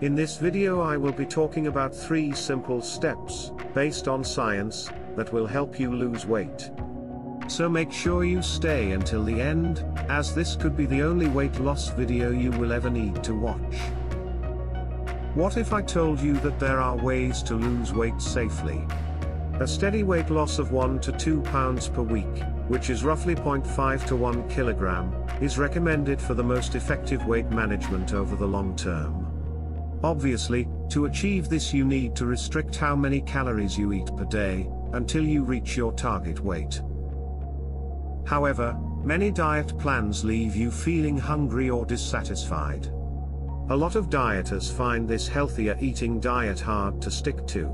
In this video I will be talking about 3 simple steps, based on science, that will help you lose weight. So make sure you stay until the end, as this could be the only weight loss video you will ever need to watch. What if I told you that there are ways to lose weight safely? A steady weight loss of 1 to 2 pounds per week, which is roughly 0.5 to 1 kilogram, is recommended for the most effective weight management over the long term. Obviously, to achieve this you need to restrict how many calories you eat per day, until you reach your target weight. However, many diet plans leave you feeling hungry or dissatisfied. A lot of dieters find this healthier eating diet hard to stick to.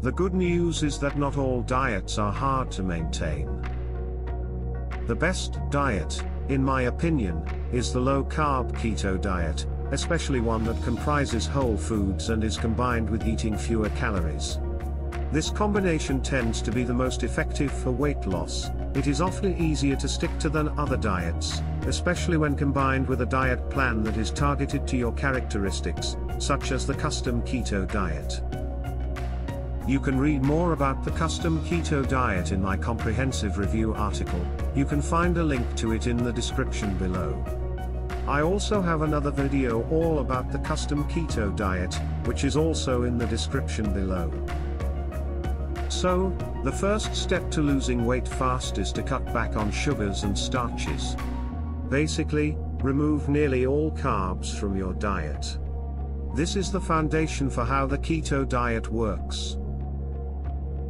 The good news is that not all diets are hard to maintain. The best diet, in my opinion, is the low-carb keto diet, especially one that comprises whole foods and is combined with eating fewer calories. This combination tends to be the most effective for weight loss. It is often easier to stick to than other diets, especially when combined with a diet plan that is targeted to your characteristics, such as the custom keto diet. You can read more about the custom keto diet in my comprehensive review article. You can find a link to it in the description below. I also have another video all about the custom keto diet, which is also in the description below. So, the first step to losing weight fast is to cut back on sugars and starches. Basically, remove nearly all carbs from your diet. This is the foundation for how the keto diet works.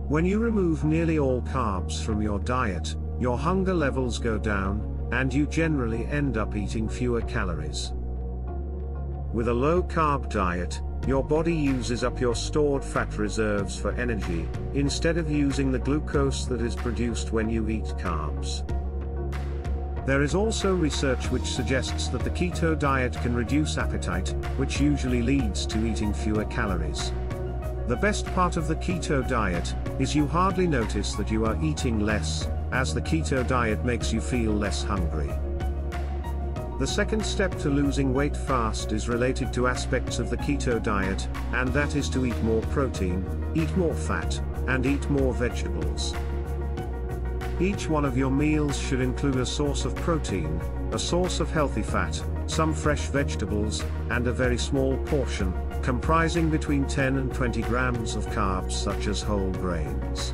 When you remove nearly all carbs from your diet, your hunger levels go down, and you generally end up eating fewer calories. With a low-carb diet, your body uses up your stored fat reserves for energy, instead of using the glucose that is produced when you eat carbs. There is also research which suggests that the keto diet can reduce appetite, which usually leads to eating fewer calories. The best part of the keto diet is you hardly notice that you are eating less, as the keto diet makes you feel less hungry. The second step to losing weight fast is related to aspects of the keto diet, and that is to eat more protein, eat more fat, and eat more vegetables. Each one of your meals should include a source of protein, a source of healthy fat, some fresh vegetables, and a very small portion, comprising between 10 and 20 grams of carbs such as whole grains.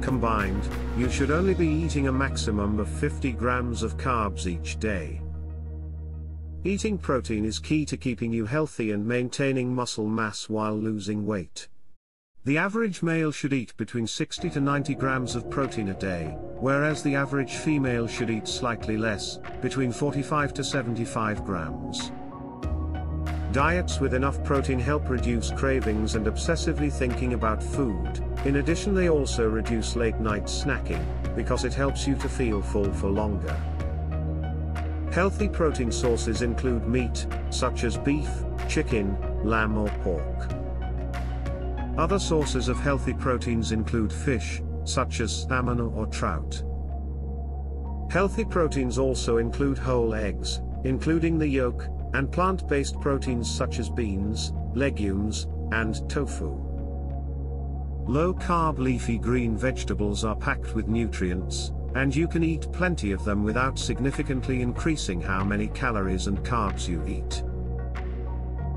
Combined, you should only be eating a maximum of 50 grams of carbs each day. Eating protein is key to keeping you healthy and maintaining muscle mass while losing weight. The average male should eat between 60 to 90 grams of protein a day, whereas the average female should eat slightly less, between 45 to 75 grams. Diets with enough protein help reduce cravings and obsessively thinking about food. In addition, they also reduce late-night snacking, because it helps you to feel full for longer. Healthy protein sources include meat, such as beef, chicken, lamb or pork. Other sources of healthy proteins include fish, such as salmon or trout. Healthy proteins also include whole eggs, including the yolk, and plant-based proteins such as beans, legumes, and tofu. Low-carb leafy green vegetables are packed with nutrients, and you can eat plenty of them without significantly increasing how many calories and carbs you eat.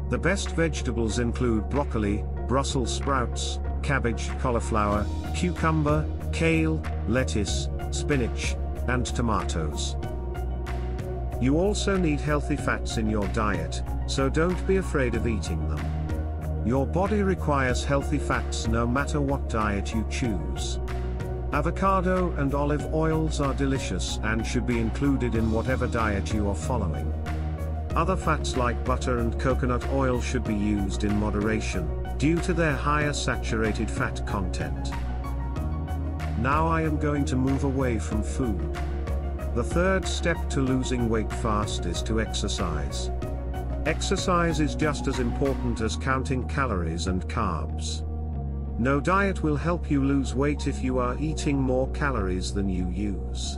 The best vegetables include broccoli, Brussels sprouts, cabbage, cauliflower, cucumber, kale, lettuce, spinach, and tomatoes. You also need healthy fats in your diet, so don't be afraid of eating them. Your body requires healthy fats no matter what diet you choose. Avocado and olive oils are delicious and should be included in whatever diet you are following. Other fats like butter and coconut oil should be used in moderation, due to their higher saturated fat content. Now I am going to move away from food. The third step to losing weight fast is to exercise. Exercise is just as important as counting calories and carbs. No diet will help you lose weight if you are eating more calories than you use.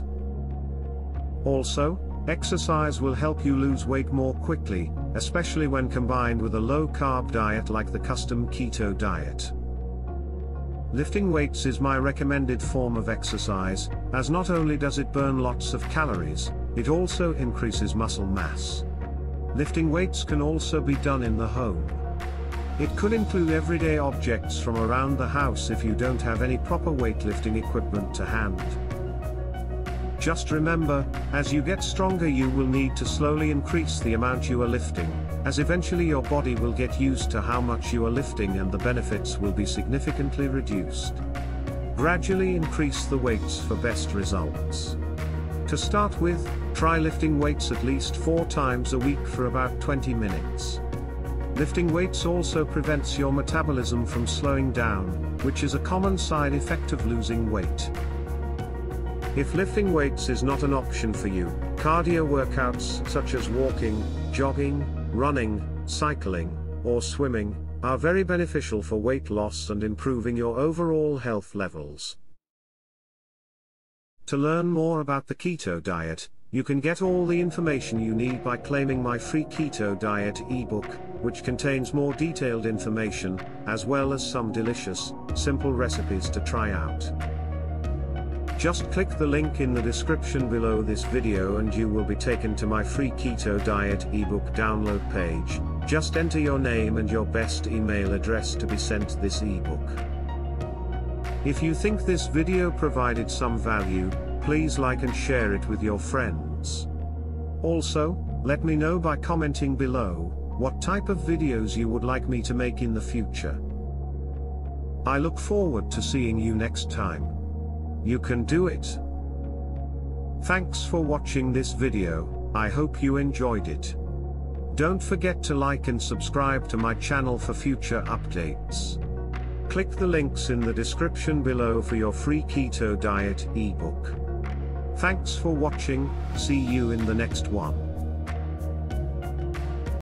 Also, Exercise will help you lose weight more quickly, especially when combined with a low-carb diet like the custom keto diet. Lifting weights is my recommended form of exercise, as not only does it burn lots of calories, it also increases muscle mass. Lifting weights can also be done in the home. It could include everyday objects from around the house if you don't have any proper weightlifting equipment to hand. Just remember, as you get stronger you will need to slowly increase the amount you are lifting, as eventually your body will get used to how much you are lifting and the benefits will be significantly reduced. Gradually increase the weights for best results. To start with, try lifting weights at least 4 times a week for about 20 minutes. Lifting weights also prevents your metabolism from slowing down, which is a common side effect of losing weight. If lifting weights is not an option for you, cardio workouts such as walking, jogging, running, cycling, or swimming, are very beneficial for weight loss and improving your overall health levels. To learn more about the keto diet, you can get all the information you need by claiming my free keto diet ebook, which contains more detailed information, as well as some delicious, simple recipes to try out. Just click the link in the description below this video and you will be taken to my free keto diet ebook download page. Just enter your name and your best email address to be sent this ebook. If you think this video provided some value, please like and share it with your friends. Also, let me know by commenting below what type of videos you would like me to make in the future. I look forward to seeing you next time. You can do it. Thanks for watching this video, I hope you enjoyed it. Don't forget to like and subscribe to my channel for future updates. Click the links in the description below for your free keto diet ebook. Thanks for watching, see you in the next one.